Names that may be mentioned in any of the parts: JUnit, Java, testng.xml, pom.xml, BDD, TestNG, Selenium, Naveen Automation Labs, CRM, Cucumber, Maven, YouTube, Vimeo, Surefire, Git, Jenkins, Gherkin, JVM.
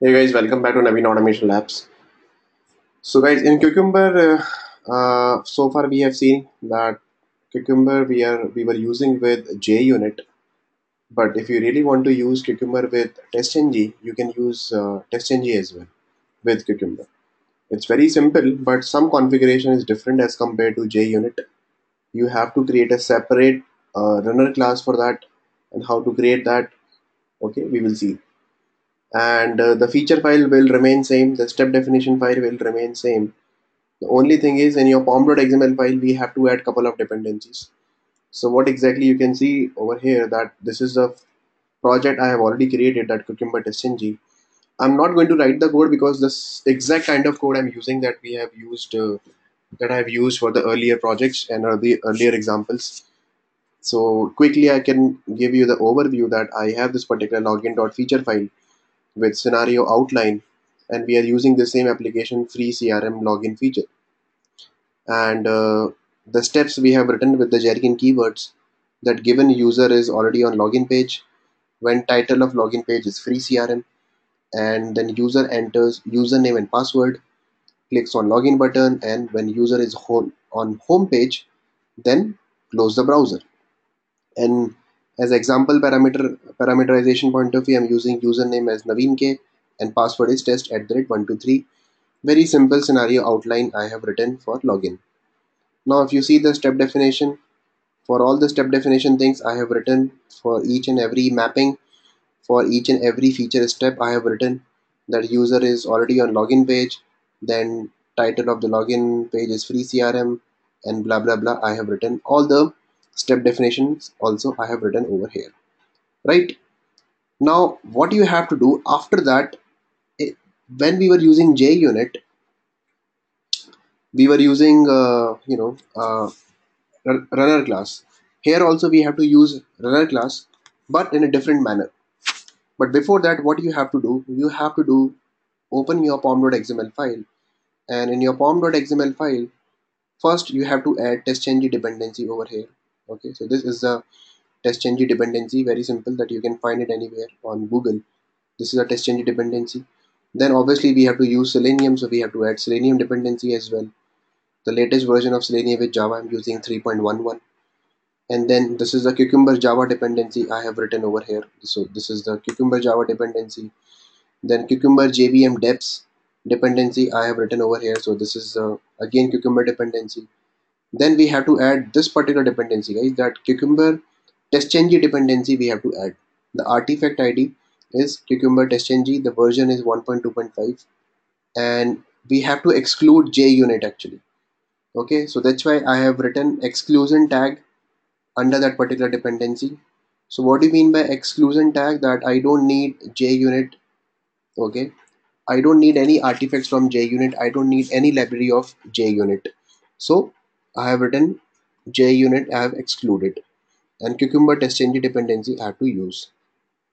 Hey guys, welcome back to Naveen Automation Labs. So guys, in Cucumber, so far we have seen that Cucumber we were using with JUnit, but if you really want to use Cucumber with TestNG, you can use TestNG as well with Cucumber. It's very simple, but some configuration is different as compared to JUnit. You have to create a separate runner class for that, and how to create that, okay, we will see. And the feature file will remain same, the step definition file will remain same. The only thing is, in your pom.xml file we have to add couple of dependencies. So what exactly you can see over here, that this is a project I have already created, that Cucumber TestNG. I'm not going to write the code because this exact kind of code I'm using that we have used that I have used for the earlier projects and the earlier examples. So quickly I can give you the overview that I have this particular login.feature file with scenario outline, and we are using the same application free CRM login feature. And the steps we have written with the Gherkin keywords, that given user is already on login page, when title of login page is free CRM, and then user enters username and password, clicks on login button, and when user is on home page, then close the browser. And as example parameterization point of view, I'm using username as Naveen K and password is test@123. Very simple scenario outline I have written for login. Now if you see the step definition, for all the step definition things I have written, for each and every mapping, for each and every feature step I have written that user is already on login page, then title of the login page is free CRM, and blah blah blah. I have written all the step definitions also I have written over here, right? Now what you have to do after that, when we were using JUnit, we were using runner class. Here also we have to use runner class, but in a different manner. But before that, what you have to do, you have to do open your pom.xml file, and in your pom.xml file first you have to add TestNG dependency over here. Okay, so this is the TestNG dependency, very simple, that you can find it anywhere on Google. This is a TestNG dependency. Then obviously we have to use Selenium, so we have to add Selenium dependency as well. The latest version of Selenium with Java I'm using 3.11. And then this is the Cucumber Java dependency I have written over here. So this is the Cucumber Java dependency. Then Cucumber JVM depths dependency I have written over here. So this is again Cucumber dependency. Then we have to add this particular dependency, guys, that Cucumber TestNG dependency we have to add. The artifact ID is Cucumber TestNG, the version is 1.2.5, and we have to exclude JUnit actually. Okay, so that's why I have written exclusion tag under that particular dependency. So what do you mean by exclusion tag? That I don't need JUnit, okay, I don't need any artifacts from JUnit, I don't need any library of JUnit. So I have written JUnit I have excluded, and Cucumber TestNG dependency I have to use.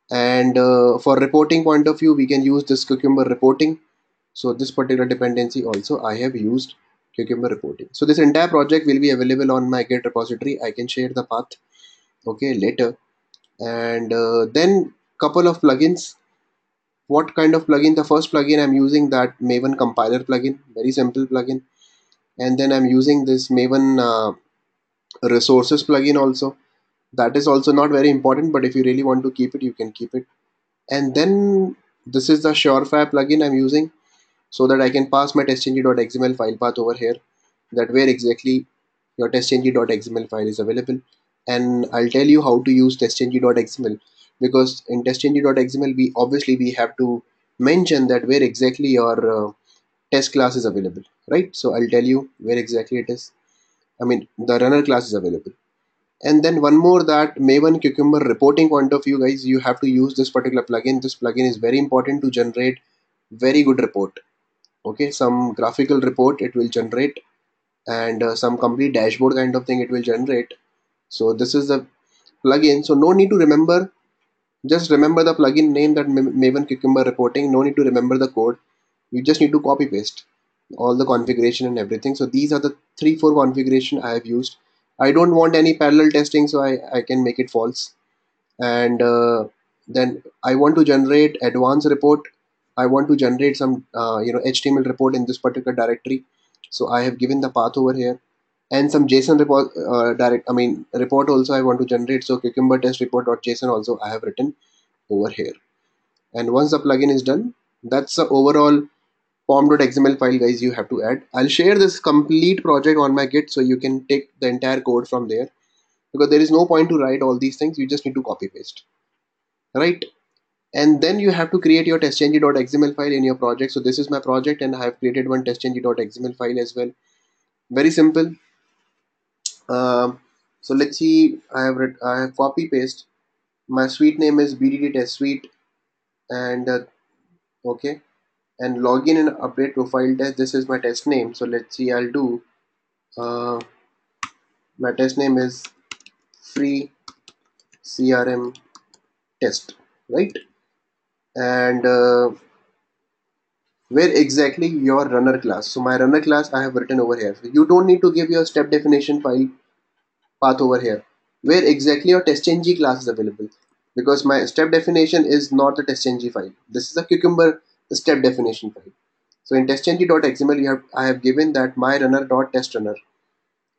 And for reporting point of view, we can use this Cucumber reporting. So this particular dependency also I have used Cucumber reporting. So this entire project will be available on my Git repository. I can share the path, okay, later. And then couple of plugins. What kind of plugin? The first plugin I'm using, that Maven compiler plugin, very simple plugin. And then I'm using this Maven resources plugin also. That is also not very important, but if you really want to keep it, you can keep it. And then this is the Surefire plugin I'm using, so that I can pass my testng.xml file path over here, that where exactly your testng.xml file is available. And I'll tell you how to use testng.xml, because in testng.xml we have to mention that where exactly your test class is available, right? So I'll tell you where exactly it is. I mean, the runner class is available. And then one more, that Maven Cucumber reporting point of view, guys, you have to use this particular plugin. This plugin is very important to generate very good report, okay, some graphical report it will generate, and some complete dashboard kind of thing it will generate. So this is the plugin, so no need to remember, just remember the plugin name, that Maven Cucumber reporting. No need to remember the code, you just need to copy paste all the configuration and everything. So these are the 3-4 configuration I have used. I don't want any parallel testing, so I can make it false. And then I want to generate advanced report, I want to generate some HTML report in this particular directory. So I have given the path over here, and some JSON report report also I want to generate. So cucumber test report.json also I have written over here. And once the plugin is done, that's the overall pom.xml file, guys, you have to add. I'll share this complete project on my Git, so you can take the entire code from there, because there is no point to write all these things. You just need to copy paste, right? And then you have to create your testng.xml file in your project. So this is my project, and I have created one testng.xml file as well. Very simple. So let's see. I have copy paste. My suite name is BDD test suite, and okay. And login and update profile test. This is my test name. So let's see. I'll do. My test name is free CRM test, right? And where exactly your runner class. So my runner class I have written over here. So you don't need to give your step definition file path over here. Where exactly your testng class is available, because my step definition is not the testng file. This is a cucumber step definition file. So in testng.xml I have given that my runner.testrunner,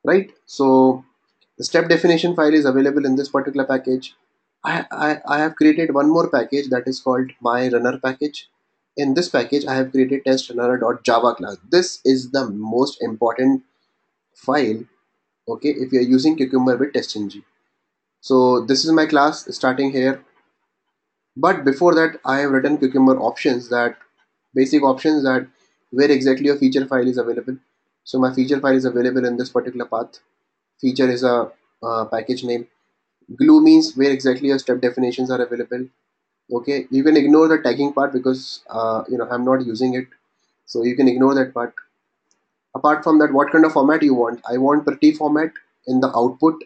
right? So the step definition file is available in this particular package. I have created one more package that is called my runner package. In this package I have created testrunner.java class. This is the most important file, okay, if you are using cucumber with testng. So this is my class starting here. But before that I have written cucumber options, that basic options, that where exactly your feature file is available. So my feature file is available in this particular path. Feature is a package name. Glue means where exactly your step definitions are available. Okay, you can ignore the tagging part because I'm not using it, so you can ignore that part. Apart from that, what kind of format you want? I want pretty format in the output,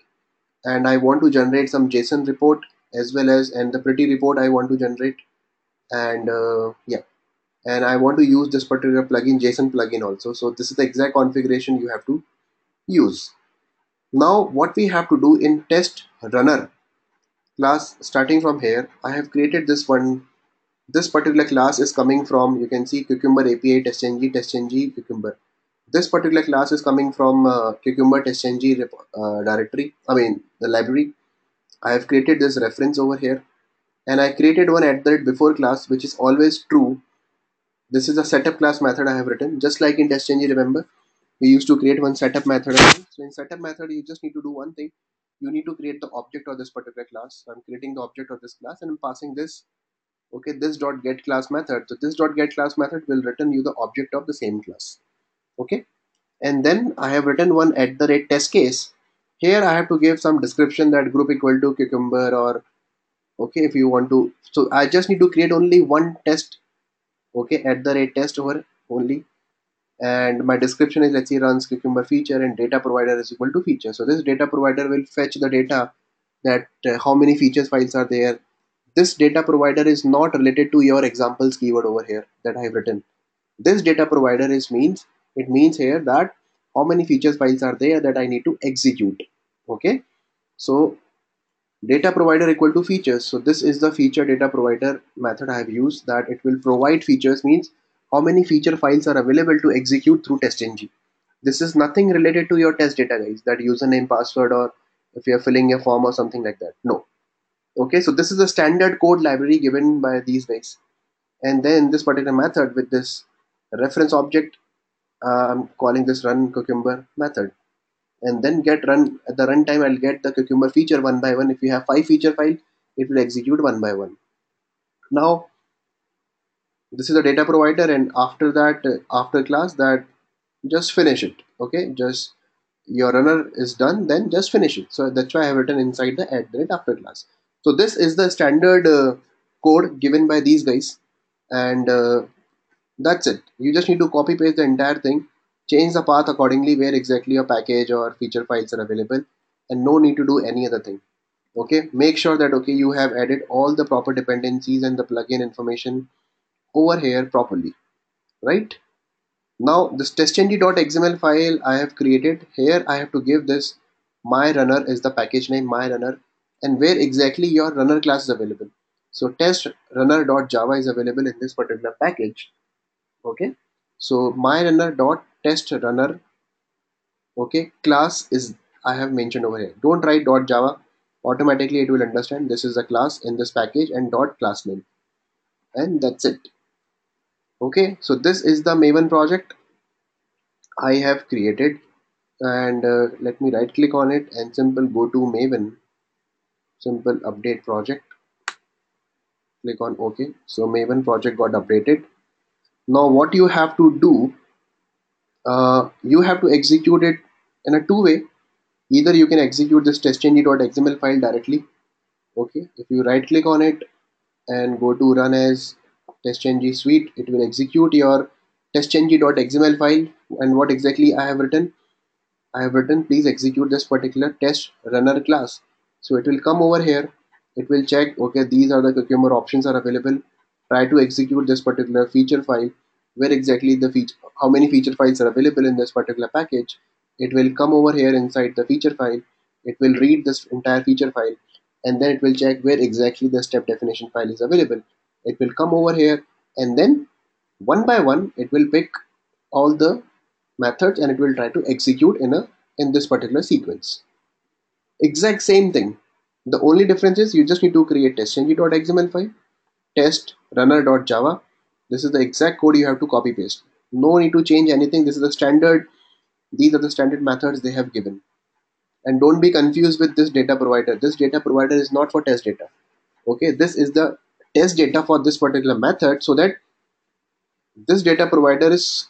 and I want to generate some JSON report as well, as and the pretty report I want to generate. And and I want to use this particular plugin, JSON plugin also. So this is the exact configuration you have to use. Now what we have to do in test runner class, starting from here, I have created this one. This particular class is coming from, you can see, cucumber API testng, testng cucumber. This particular class is coming from cucumber testng directory, the library. I have created this reference over here, and I created one @before class, which is always true. This is a setup class method I have written, just like in testng. Remember, we used to create one setup method. So in setup method, you just need to do one thing. You need to create the object of this particular class. So I'm creating the object of this class, and I'm passing this, okay, this dot get class method. So this dot get class method will return you the object of the same class, okay. And then I have written one @ test case. Here I have to give some description, that group equal to cucumber, or okay, if you want to. So I just need to create only one test, okay, @ test over only. And my description is, let's see, runs cucumber feature, and data provider is equal to feature. So this data provider will fetch the data, that how many features files are there. This data provider is not related to your examples keyword over here that I have written. This data provider is means, it means here that how many features files are there that I need to execute, okay. So data provider equal to features. So this is the feature data provider method I have used, that it will provide features, means how many feature files are available to execute through testng. This is nothing related to your test data, guys, that username, password, or if you are filling a form or something like that. No. Okay, so this is the standard code library given by these guys. And then this particular method with this reference object, I'm calling this run cucumber method. And then get run at the runtime, I'll get the cucumber feature one by one. If you have 5 feature file, it will execute one by one. Now, this is the data provider, and after that, after class, that just finish it, okay, just your runner is done, then just finish it. So that's why I have written inside the @ after class. So this is the standard code given by these guys, and that's it. You just need to copy paste the entire thing, change the path accordingly where exactly your package or feature files are available, and no need to do any other thing, okay. Make sure that, okay, you have added all the proper dependencies and the plugin information over here properly, right? Now this testng.xml file I have created here, I have to give this my runner is the package name, my runner, and where exactly your runner class is available. So test runner.java is available in this particular package. Okay, so my runner.test_runner, okay, class is I have mentioned over here. Don't write .java, automatically it will understand this is a class in this package, and .class name, and that's it. Okay, so this is the Maven project I have created, and let me right click on it and simple go to Maven, simple update project, click on OK. So Maven project got updated. Now what you have to do, you have to execute it in a two way. Either you can execute this testng.xml file directly. Okay, if you right click on it and go to run as testng suite, it will execute your testng.xml file. And what exactly I have written? I have written please execute this particular test runner class. So it will come over here, it will check, okay, these are the Cucumber options are available, try to execute this particular feature file, where exactly the feature, how many feature files are available in this particular package. It will come over here inside the feature file, it will read this entire feature file, and then it will check where exactly the step definition file is available. It will come over here, and then one by one it will pick all the methods and it will try to execute in this particular sequence. Exact same thing. The only difference is you just need to create testng.xml file, test runner.java. This is the exact code you have to copy paste. No need to change anything. This is the standard. These are the standard methods they have given. And don't be confused with this data provider. This data provider is not for test data. Okay, this is the test data for this particular method, so that this data provider is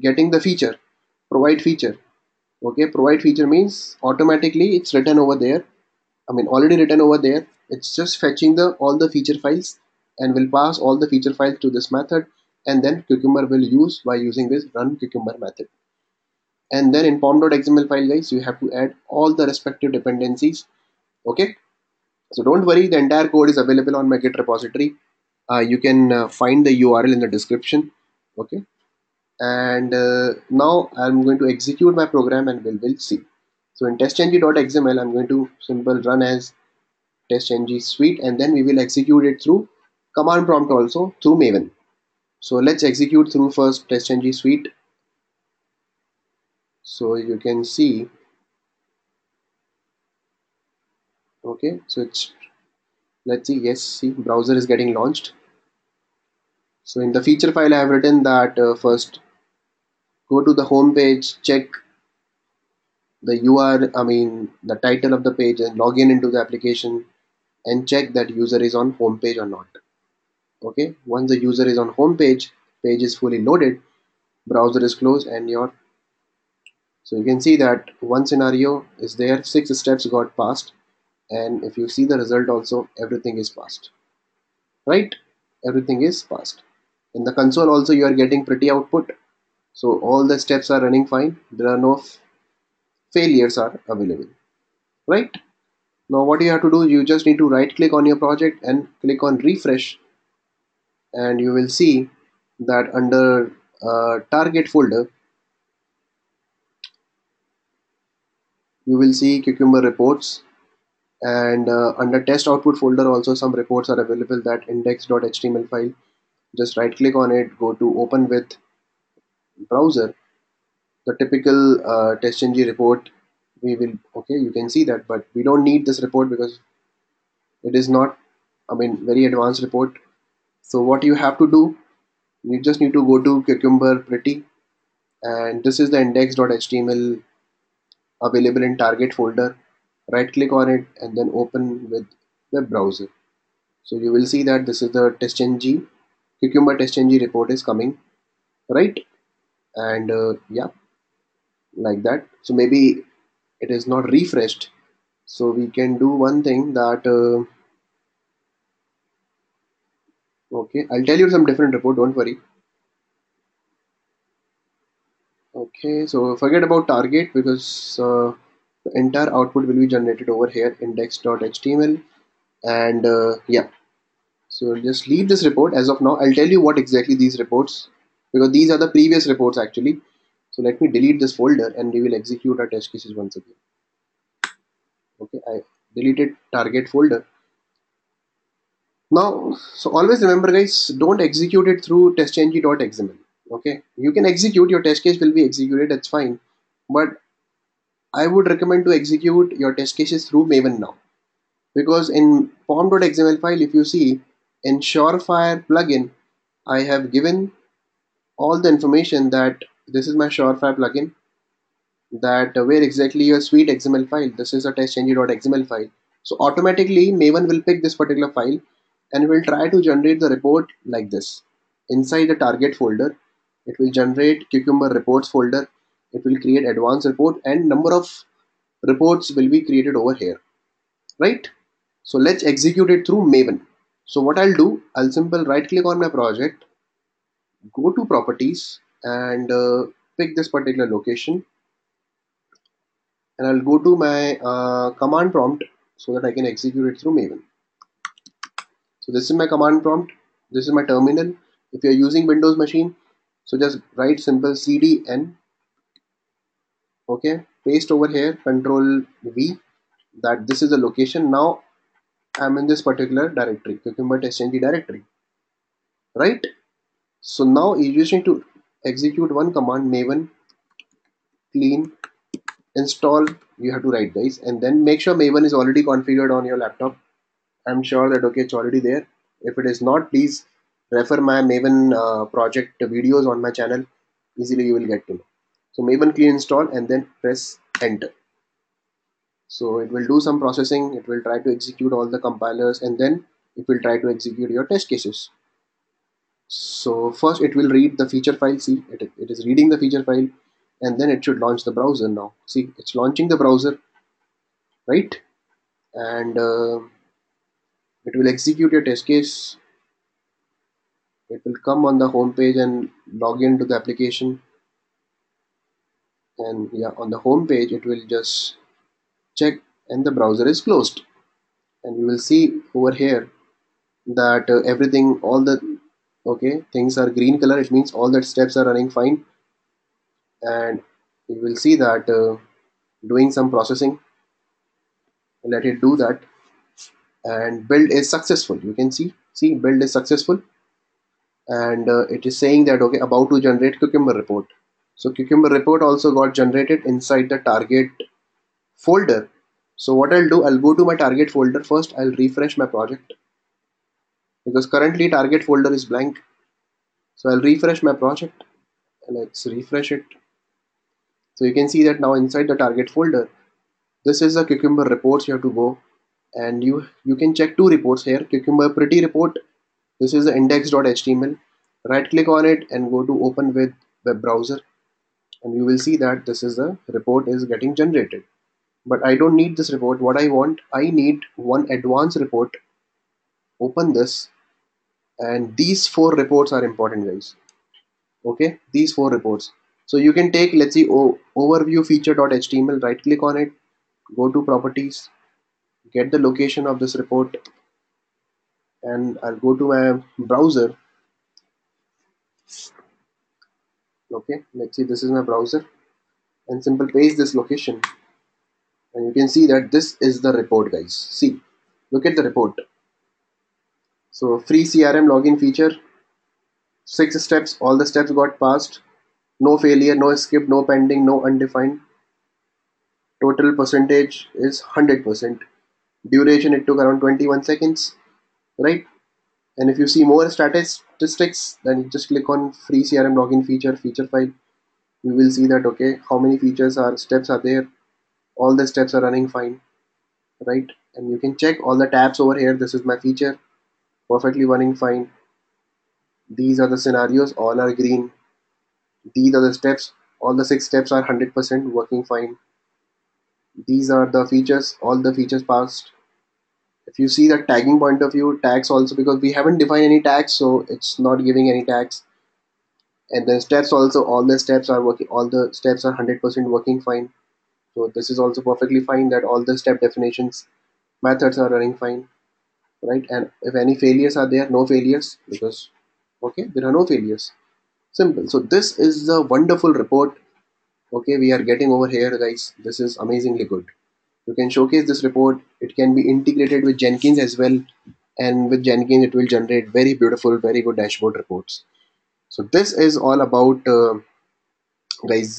getting the feature, provide feature. Okay, provide feature means automatically it's written over there. I mean, already written over there. It's just fetching the all the feature files and will pass all the feature files to this method, and then Cucumber will use by using this run Cucumber method. And then in pom.xml file, guys, you have to add all the respective dependencies. Okay, so don't worry, the entire code is available on my Git repository. You can find the URL in the description. Okay, and now I'm going to execute my program and we'll see. So in testng.xml, I'm going to simple run as testng suite, and then we will execute it through command prompt also through Maven. So let's execute through first testng suite. So you can see, okay, so it's, let's see, yes, see, browser is getting launched. So in the feature file I have written that first go to the home page, check the URL, I mean the title of the page, and log in into the application and check that user is on home page or not. Okay, once the user is on home page, page is fully loaded, browser is closed, and your, so you can see that one scenario is there, 6 steps got passed, and if you see the result also, everything is passed, right? Everything is passed. In the console also you are getting pretty output, so all the steps are running fine, there are no failures are available, right? Now what you have to do, you just need to right click on your project and click on refresh, and you will see that under target folder you will see Cucumber reports, and under test output folder also some reports are available, that index.html file. Just right click on it, go to open with browser, the typical testng report we will, okay, you can see that, but we don't need this report because it is not, I mean, very advanced report. So what you have to do, you just need to go to Cucumber pretty, and this is the index.html available in target folder. Right click on it and then open with web browser. So you will see that this is the testng, Cucumber testng report is coming, right? And yeah, like that. So maybe it is not refreshed, so we can do one thing that okay, I'll tell you some different report, don't worry. Okay, so forget about target because the entire output will be generated over here, index.html, and yeah, so we'll just leave this report as of now. I'll tell you what exactly these reports, because these are the previous reports actually. So let me delete this folder and we will execute our test cases once again. Okay, I deleted target folder, Now, so always remember guys, don't execute it through testng.xml. Okay, you can execute, your test case will be executed, that's fine. But I would recommend to execute your test cases through Maven now. Because in pom.xml file, if you see, in Surefire plugin, I have given all the information that this is my Surefire plugin, that where exactly your sweet XML file, this is a testng.xml file. So automatically Maven will pick this particular file and will try to generate the report like this. Inside the target folder, it will generate Cucumber reports folder, it will create advanced report, and number of reports will be created over here, right? So let's execute it through Maven. So what I'll do, I'll simply right click on my project, go to properties and pick this particular location, and I'll go to my command prompt so that I can execute it through Maven. So this is my command prompt, this is my terminal. If you are using Windows machine, so just write simple cdn, okay, paste over here, Control V, that this is the location. Now I'm in this particular directory, Cucumber testng directory, right? So now you just need to execute one command, maven clean install, you have to write guys, and then make sure Maven is already configured on your laptop. I'm sure that okay, it's already there. If it is not, please refer my Maven project videos on my channel, easily you will get to know. So Maven clean install and then press enter. So it will do some processing, it will try to execute all the compilers, and then it will try to execute your test cases. So first it will read the feature file, see it is reading the feature file, and then it should launch the browser now. See, it's launching the browser, right? And it will execute your test case. It will come on the home page and log into the application, and yeah, on the home page it will just check, and the browser is closed, and you will see over here that everything, all the okay things are green color, it means all the steps are running fine, and you will see that doing some processing, let it do that, and build is successful. You can see build is successful. And it is saying that okay, about to generate Cucumber report. So Cucumber report also got generated inside the target folder. So what I'll do, I'll go to my target folder first. I'll refresh my project because currently target folder is blank. So I'll refresh my project. Let's refresh it. So you can see that now inside the target folder, this is the Cucumber reports. You have to go and you can check two reports here, Cucumber pretty report. This is the index.html. Right click on it and go to open with web browser, and you will see that this is the report is getting generated. But I don't need this report. What I want, I need one advanced report. Open this, and these four reports are important guys. Okay, these four reports. So you can take, let's see, overview feature.html, right click on it, go to properties, get the location of this report, and I'll go to my browser. Okay, let's see, this is my browser, and simply paste this location, and you can see that this is the report guys. See, look at the report. So free CRM login feature, 6 steps, all the steps got passed, no failure, no skip, no pending, no undefined, total percentage is 100%, duration it took around 21 seconds, right? And if you see more statistics, then you just click on free CRM login feature file. You will see that okay, how many features are, steps are there, all the steps are running fine, right? And you can check all the tabs over here. This is my feature, perfectly running fine. These are the scenarios, all are green. These are the steps, all the 6 steps are 100% working fine. These are the features, all the features passed. If you see the tagging point of view, tags also, because we haven't defined any tags, so it's not giving any tags. And then steps also, all the steps are working, all the steps are 100% working fine. So this is also perfectly fine, that all the step definitions, methods are running fine, right? And if any failures are there, no failures, because okay, there are no failures. Simple. So this is the wonderful report. Okay, we are getting over here guys. This is amazingly good. You can showcase this report. It can be integrated with Jenkins as well. and with Jenkins it will generate very beautiful, very good dashboard reports. So this is all about guys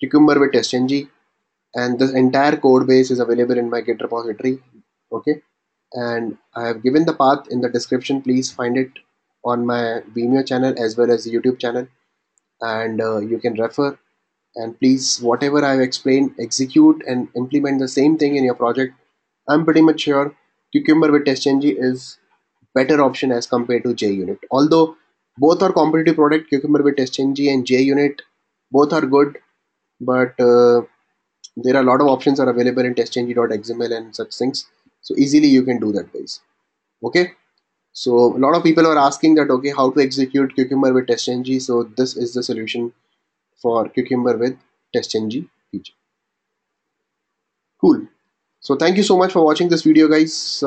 Cucumber with TestNG, and this entire code base is available in my Git repository. Okay, and I have given the path in the description, please find it on my Vimeo channel as well as the YouTube channel, and you can refer, and please whatever I've explained, execute and implement the same thing in your project. I'm pretty much sure Cucumber with TestNG is better option as compared to JUnit, although both are competitive product. Cucumber with TestNG and JUnit both are good, but there are a lot of options are available in testng.xml and such things, so easily you can do that, guys. Okay, so a lot of people are asking that okay, how to execute Cucumber with TestNG, so this is the solution for Cucumber with TestNG feature. Cool, so thank you so much for watching this video, guys.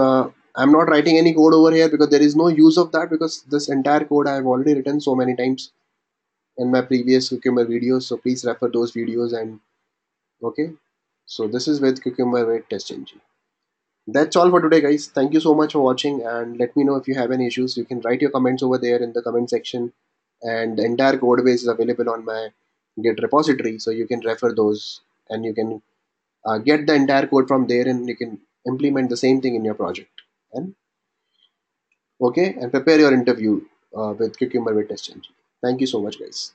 I'm not writing any code over here because there is no use of that, because this entire code I have already written so many times in my previous Cucumber videos, so please refer those videos. And okay, so this is with Cucumber with TestNG. That's all for today, guys. Thank you so much for watching, and let me know if you have any issues. You can write your comments over there in the comment section, and the entire code base is available on my Git repository, so you can refer those and you can get the entire code from there, and you can implement the same thing in your project. And okay, and prepare your interview with Cucumber with TestNG. Thank you so much, guys.